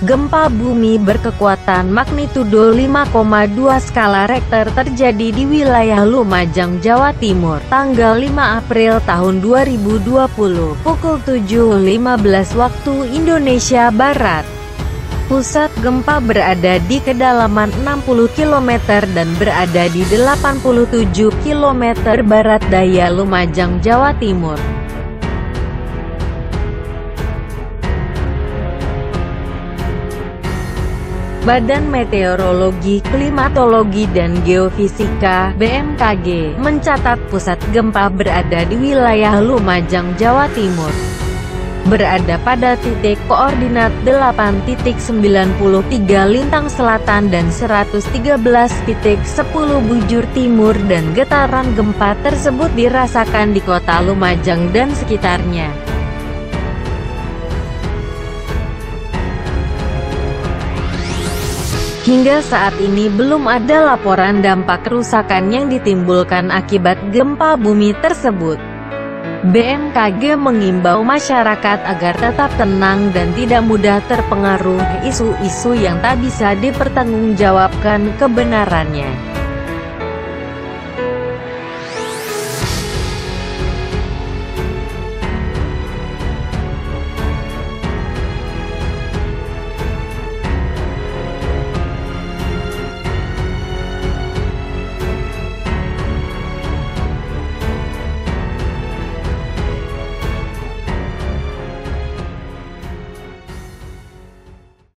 Gempa bumi berkekuatan magnitudo 5,2 skala Richter terjadi di wilayah Lumajang, Jawa Timur, tanggal 5 April tahun 2020, pukul 7.15 waktu Indonesia Barat. Pusat gempa berada di kedalaman 60 km dan berada di 87 km barat daya Lumajang, Jawa Timur. Badan Meteorologi, Klimatologi dan Geofisika (BMKG) mencatat pusat gempa berada di wilayah Lumajang, Jawa Timur. Berada pada titik koordinat 8.93 lintang selatan dan 113.10 bujur timur, dan getaran gempa tersebut dirasakan di kota Lumajang dan sekitarnya. Hingga saat ini belum ada laporan dampak kerusakan yang ditimbulkan akibat gempa bumi tersebut. BMKG mengimbau masyarakat agar tetap tenang dan tidak mudah terpengaruh isu-isu yang tak bisa dipertanggungjawabkan kebenarannya.